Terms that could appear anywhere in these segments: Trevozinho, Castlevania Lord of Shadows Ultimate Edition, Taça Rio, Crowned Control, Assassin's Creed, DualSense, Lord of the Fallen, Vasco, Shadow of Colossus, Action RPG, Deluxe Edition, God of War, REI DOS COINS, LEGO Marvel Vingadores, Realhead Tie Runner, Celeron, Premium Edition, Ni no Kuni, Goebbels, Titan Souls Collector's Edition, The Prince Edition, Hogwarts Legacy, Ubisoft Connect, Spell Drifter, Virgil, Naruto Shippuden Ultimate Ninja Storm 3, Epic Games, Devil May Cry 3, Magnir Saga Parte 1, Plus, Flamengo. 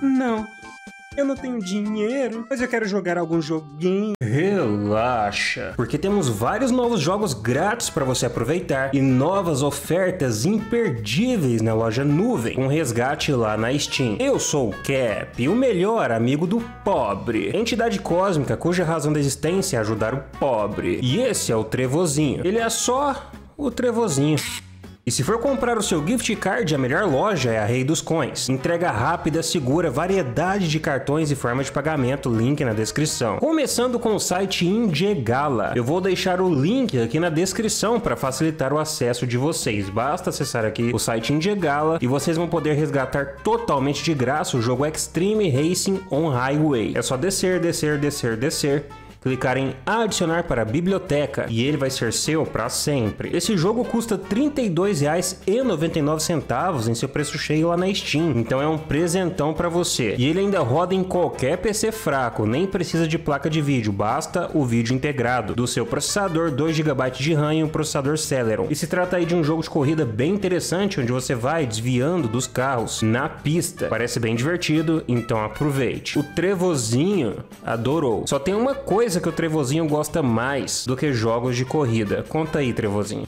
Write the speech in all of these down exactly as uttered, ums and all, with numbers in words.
Não, eu não tenho dinheiro, mas eu quero jogar algum joguinho. Relaxa, porque temos vários novos jogos grátis para você aproveitar e novas ofertas imperdíveis na loja Nuvem, com resgate lá na Steam. Eu sou o Cap, o melhor amigo do pobre, entidade cósmica cuja razão da existência é ajudar o pobre. E esse é o Trevozinho, ele é só o Trevozinho. E se for comprar o seu gift card, a melhor loja é a Rei dos Coins. Entrega rápida, segura, variedade de cartões e formas de pagamento, link na descrição. Começando com o site Indiegala. Eu vou deixar o link aqui na descrição para facilitar o acesso de vocês. Basta acessar aqui o site Indiegala e vocês vão poder resgatar totalmente de graça o jogo Extreme Racing on Highway. É só descer, descer, descer, descer. Clicar em adicionar para a biblioteca e ele vai ser seu para sempre. Esse jogo custa trinta e dois reais e noventa e nove centavos em seu preço cheio lá na Steam, então é um presentão para você. E ele ainda roda em qualquer P C fraco, nem precisa de placa de vídeo, basta o vídeo integrado do seu processador, dois gigabytes de RAM e um processador Celeron. E se trata aí de um jogo de corrida bem interessante, onde você vai desviando dos carros na pista. Parece bem divertido, então aproveite. O Trevozinho adorou. Só tem uma coisa que o Trevozinho gosta mais do que jogos de corrida. Conta aí, Trevozinho.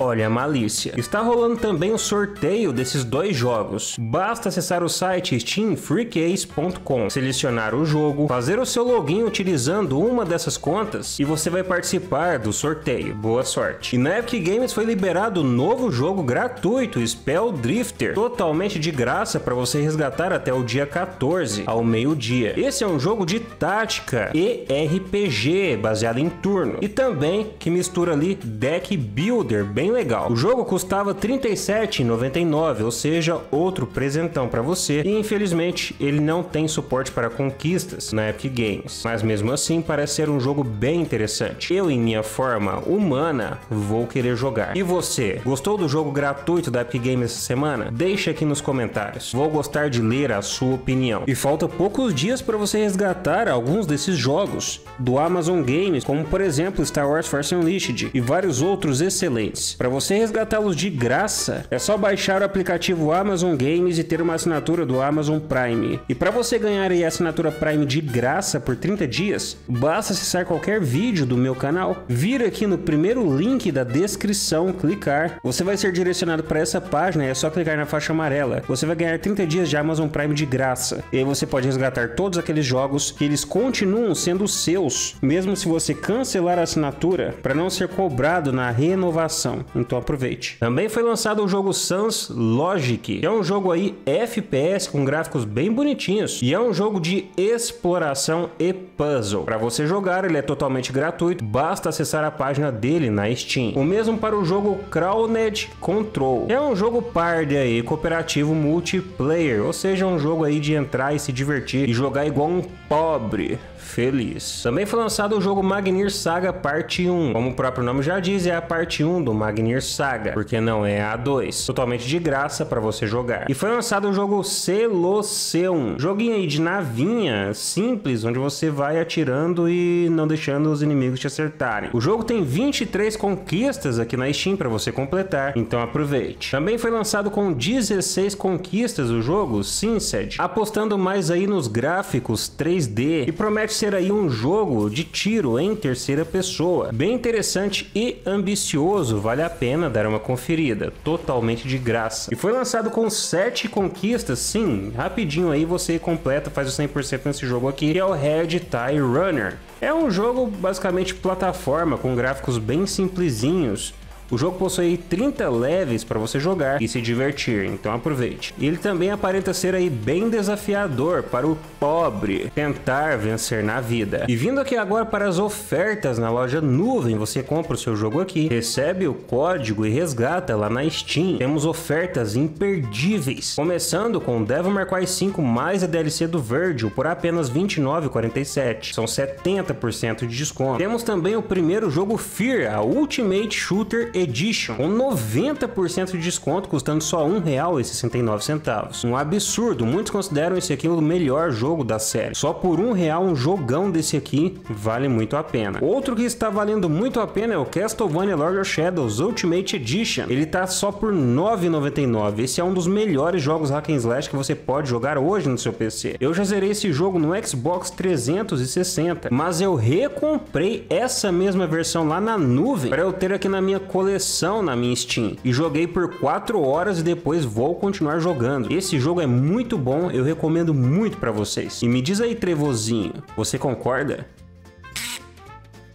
Olha a malícia. Está rolando também o sorteio desses dois jogos. Basta acessar o site steam free case ponto com, selecionar o jogo, fazer o seu login utilizando uma dessas contas e você vai participar do sorteio. Boa sorte. E na Epic Games foi liberado um novo jogo gratuito, Spell Drifter, totalmente de graça para você resgatar até o dia quatorze, ao meio-dia. Esse é um jogo de tática e R P G, baseado em turno. E também que mistura ali deck builder, bem legal. O jogo custava trinta e sete reais e noventa e nove centavos, ou seja, outro presentão para você. E infelizmente ele não tem suporte para conquistas na Epic Games, mas mesmo assim parece ser um jogo bem interessante. Eu, em minha forma humana, vou querer jogar. E você, gostou do jogo gratuito da Epic Games essa semana? Deixa aqui nos comentários, vou gostar de ler a sua opinião. E falta poucos dias para você resgatar alguns desses jogos do Amazon Games, como por exemplo Star Wars Force Unleashed e vários outros excelentes. Para você resgatá-los de graça, é só baixar o aplicativo Amazon Games e ter uma assinatura do Amazon Prime. E para você ganhar a assinatura Prime de graça por trinta dias, basta acessar qualquer vídeo do meu canal, vir aqui no primeiro link da descrição, clicar. Você vai ser direcionado para essa página e é só clicar na faixa amarela. Você vai ganhar trinta dias de Amazon Prime de graça. E aí você pode resgatar todos aqueles jogos que eles continuam sendo seus, mesmo se você cancelar a assinatura, para não ser cobrado na renovação. Então aproveite. Também foi lançado o jogo Sans Logic, que é um jogo aí F P S com gráficos bem bonitinhos e é um jogo de exploração e puzzle. Para você jogar, ele é totalmente gratuito, basta acessar a página dele na Steam. O mesmo para o jogo Crowned Control, é um jogo party aí, cooperativo multiplayer, ou seja, um jogo aí de entrar e se divertir e jogar igual um pobre feliz. Também foi lançado o jogo Magnir Saga Parte um, como o próprio nome já diz, é a parte um do Magnir Saga, porque não é a dois, totalmente de graça para você jogar. E foi lançado o jogo Celoceu, joguinho aí de navinha simples, onde você vai atirando e não deixando os inimigos te acertarem. O jogo tem vinte e três conquistas aqui na Steam para você completar, então aproveite. Também foi lançado com dezesseis conquistas o jogo Sinced, apostando mais aí nos gráficos três D e promete ser aí um jogo de tiro em terceira pessoa, bem interessante e ambicioso, vale a pena dar uma conferida, totalmente de graça. E foi lançado com sete conquistas, sim, rapidinho aí você completa, faz o cem por cento nesse jogo aqui, que é o Realhead Tie Runner. É um jogo basicamente plataforma com gráficos bem simplesinhos. O jogo possui trinta levels para você jogar e se divertir, então aproveite. Ele também aparenta ser aí bem desafiador para o pobre tentar vencer na vida. E vindo aqui agora para as ofertas na loja Nuvem, você compra o seu jogo aqui, recebe o código e resgata lá na Steam. Temos ofertas imperdíveis, começando com Devil May Cry cinco mais a D L C do Virgil por apenas vinte e nove reais e quarenta e sete centavos, são setenta por cento de desconto. Temos também o primeiro jogo Fear, a Ultimate Shooter Edition, com noventa por cento de desconto, custando só um real e sessenta e nove centavos. Um absurdo, muitos consideram esse aqui o melhor jogo da série. Só por um real um jogão desse aqui vale muito a pena. Outro que está valendo muito a pena é o Castlevania Lord of Shadows Ultimate Edition. Ele tá só por nove reais e noventa e nove centavos. Esse é um dos melhores jogos hack and slash que você pode jogar hoje no seu P C. Eu já zerei esse jogo no Xbox trezentos e sessenta, mas eu recomprei essa mesma versão lá na nuvem para eu ter aqui na minha coleção na minha Steam e joguei por quatro horas e depois vou continuar jogando. Esse jogo é muito bom, eu recomendo muito para vocês. E me diz aí, Trevozinho, você concorda?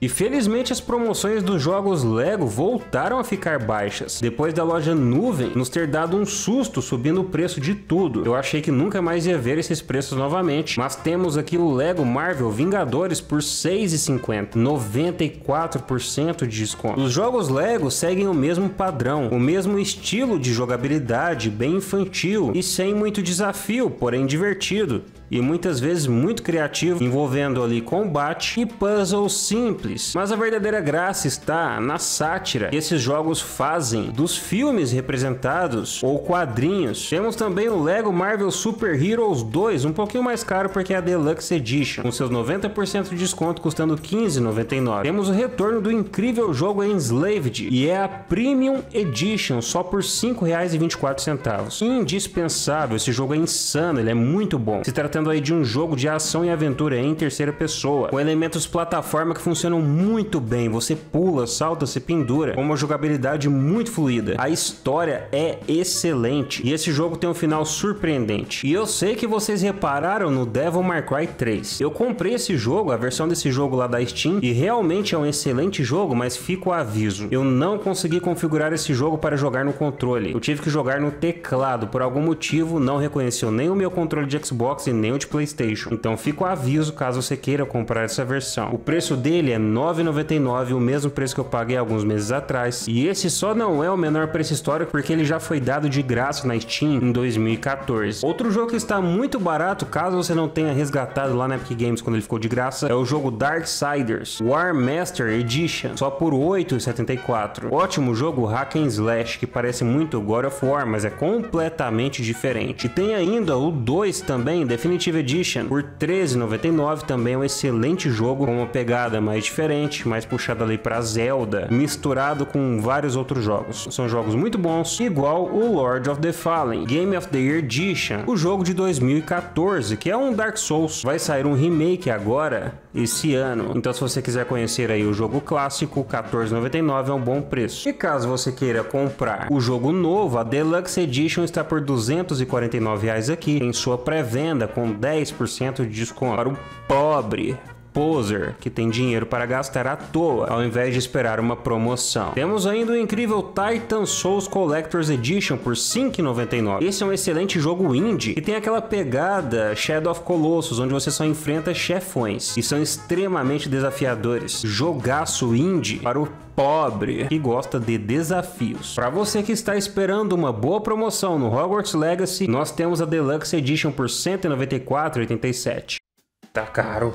E felizmente as promoções dos jogos Lego voltaram a ficar baixas, depois da loja Nuvem nos ter dado um susto subindo o preço de tudo. Eu achei que nunca mais ia ver esses preços novamente, mas temos aqui o Lego Marvel Vingadores por seis reais e cinquenta centavos, noventa e quatro por cento de desconto. Os jogos Lego seguem o mesmo padrão, o mesmo estilo de jogabilidade, bem infantil e sem muito desafio, porém divertido. E muitas vezes muito criativo, envolvendo ali combate e puzzles simples. Mas a verdadeira graça está na sátira que esses jogos fazem dos filmes representados ou quadrinhos. Temos também o Lego Marvel Super Heroes dois, um pouquinho mais caro porque é a Deluxe Edition, com seus noventa por cento de desconto custando quinze reais e noventa e nove centavos. Temos o retorno do incrível jogo Enslaved, e é a Premium Edition, só por cinco reais e vinte e quatro centavos. Indispensável, esse jogo é insano, ele é muito bom. Se tratando aí de um jogo de ação e aventura em terceira pessoa, com elementos plataforma que funcionam muito bem, você pula, salta, se pendura, com uma jogabilidade muito fluida. A história é excelente e esse jogo tem um final surpreendente. E eu sei que vocês repararam no Devil May Cry três. Eu comprei esse jogo, a versão desse jogo lá da Steam, e realmente é um excelente jogo, mas fica o aviso, eu não consegui configurar esse jogo para jogar no controle. Eu tive que jogar no teclado, por algum motivo não reconheceu nem o meu controle de Xbox e nem de PlayStation. Então fica o aviso caso você queira comprar essa versão. O preço dele é nove reais e noventa e nove centavos, o mesmo preço que eu paguei alguns meses atrás. E esse só não é o menor preço histórico porque ele já foi dado de graça na Steam em dois mil e quatorze. Outro jogo que está muito barato, caso você não tenha resgatado lá na Epic Games quando ele ficou de graça, é o jogo Darksiders War Master Edition, só por oito reais e setenta e quatro centavos. Ótimo jogo hack and slash que parece muito God of War, mas é completamente diferente. E tem ainda o dois também, definitivamente Definitive Edition por treze reais e noventa e nove centavos, também é um excelente jogo com uma pegada mais diferente, mais puxada ali para Zelda, misturado com vários outros jogos. São jogos muito bons, igual o Lord of the Fallen Game of the Year Edition, o jogo de dois mil e quatorze, que é um Dark Souls. Vai sair um remake agora esse ano, então se você quiser conhecer aí o jogo clássico, quatorze reais e noventa e nove centavos é um bom preço. E caso você queira comprar o jogo novo, a Deluxe Edition está por duzentos e quarenta e nove reais aqui em sua pré-venda, com dez por cento de desconto para o pobre poser que tem dinheiro para gastar à toa, ao invés de esperar uma promoção. Temos ainda o incrível Titan Souls Collector's Edition por cinco reais e noventa e nove centavos. Esse é um excelente jogo indie e tem aquela pegada Shadow of Colossus, onde você só enfrenta chefões e são extremamente desafiadores. Jogaço indie para o pobre que gosta de desafios. Para você que está esperando uma boa promoção no Hogwarts Legacy, nós temos a Deluxe Edition por cento e noventa e quatro reais e oitenta e sete centavos. Tá caro.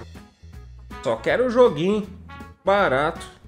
Só quero um joguinho barato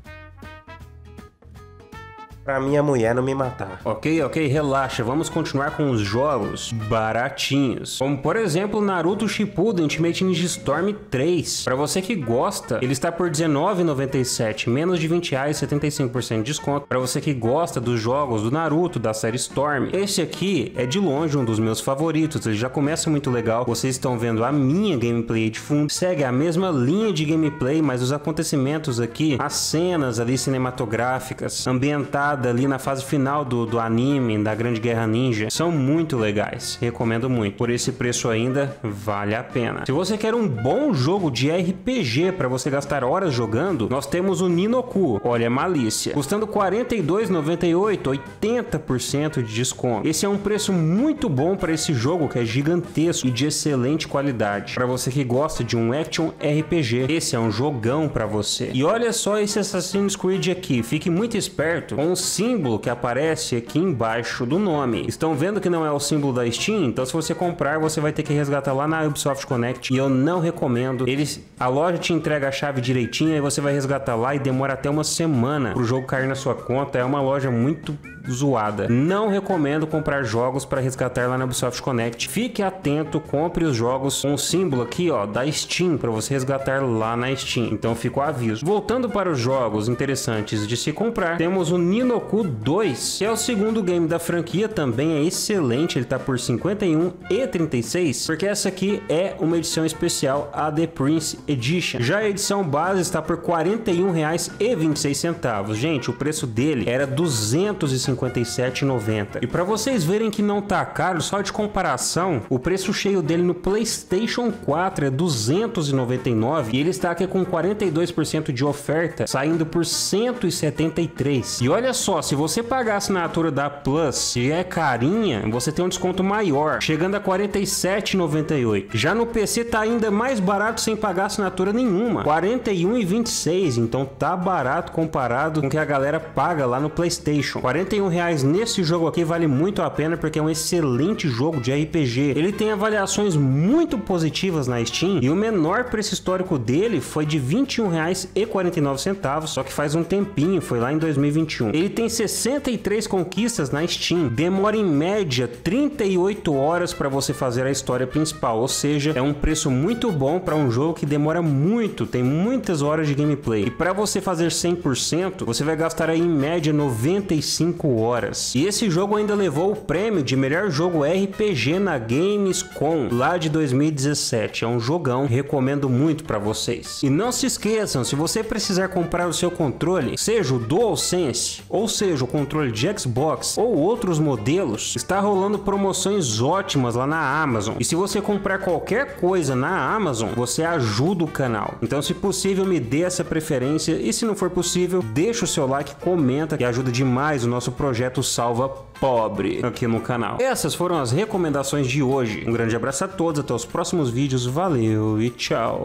pra minha mulher não me matar. Ok, ok, relaxa. Vamos continuar com os jogos baratinhos, como por exemplo Naruto Shippuden Ultimate Ninja Storm três. Pra você que gosta, ele está por dezenove reais e noventa e sete centavos, menos de vinte reais, setenta e cinco por cento de desconto. Pra você que gosta dos jogos do Naruto, da série Storm, esse aqui é de longe um dos meus favoritos. Ele já começa muito legal. Vocês estão vendo a minha gameplay de fundo. Segue a mesma linha de gameplay, mas os acontecimentos aqui, as cenas ali cinematográficas, ambientadas ali na fase final do, do anime, da Grande Guerra Ninja, são muito legais. Recomendo muito. Por esse preço ainda vale a pena. Se você quer um bom jogo de R P G para você gastar horas jogando, nós temos o Ni no Ku, olha a malícia, custando quarenta e dois reais e noventa e oito centavos, oitenta por cento de desconto. Esse é um preço muito bom para esse jogo que é gigantesco e de excelente qualidade. Para você que gosta de um action R P G, esse é um jogão para você. E olha só esse Assassin's Creed aqui, fique muito esperto com os símbolo que aparece aqui embaixo do nome. Estão vendo que não é o símbolo da Steam? Então se você comprar, você vai ter que resgatar lá na Ubisoft Connect, e eu não recomendo. Eles, a loja te entrega a chave direitinho, e você vai resgatar lá e demora até uma semana pro jogo cair na sua conta. É uma loja muito zoada. Não recomendo comprar jogos para resgatar lá na Ubisoft Connect. Fique atento, compre os jogos com o símbolo aqui, ó, da Steam, para você resgatar lá na Steam. Então fica o aviso. Voltando para os jogos interessantes de se comprar, temos o Ni no Ku dois, que é o segundo game da franquia, também é excelente. Ele tá por cinquenta e um e trinta e seis, porque essa aqui é uma edição especial, a The Prince Edition. Já a edição base está por quarenta e um reais e vinte e seis centavos. Gente, o preço dele era duzentos e cinquenta e sete reais e noventa centavos. E para vocês verem que não tá caro, só de comparação, o preço cheio dele no PlayStation quatro é duzentos e noventa e nove reais, e ele está aqui com quarenta e dois por cento de oferta, saindo por cento e setenta e três reais. E olha só, se você pagar a assinatura da Plus, que é carinha, você tem um desconto maior, chegando a quarenta e sete reais e noventa e oito centavos. Já no P C tá ainda mais barato, sem pagar assinatura nenhuma, quarenta e um reais e vinte e seis centavos. Então tá barato comparado com o que a galera paga lá no PlayStation. quarenta e um reais nesse jogo aqui vale muito a pena, porque é um excelente jogo de R P G. Ele tem avaliações muito positivas na Steam, e o menor preço histórico dele foi de vinte e um reais e quarenta e nove centavos, só que faz um tempinho, foi lá em dois mil e vinte e um. Ele tem sessenta e três conquistas na Steam, demora em média trinta e oito horas para você fazer a história principal, ou seja, é um preço muito bom para um jogo que demora muito, tem muitas horas de gameplay. E para você fazer cem por cento, você vai gastar aí em média noventa e cinco horas. E esse jogo ainda levou o prêmio de melhor jogo R P G na Gamescom lá de dois mil e dezessete. É um jogão, recomendo muito para vocês. E não se esqueçam, se você precisar comprar o seu controle, seja o DualSense, ou seja o controle de Xbox ou outros modelos, está rolando promoções ótimas lá na Amazon. E se você comprar qualquer coisa na Amazon, você ajuda o canal. Então, se possível, me dê essa preferência, e se não for possível, deixa o seu like, comenta, que ajuda demais o nosso projeto Salva Pobre aqui no canal. Essas foram as recomendações de hoje. Um grande abraço a todos, até os próximos vídeos, valeu e tchau!